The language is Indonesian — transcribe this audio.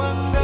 bangga.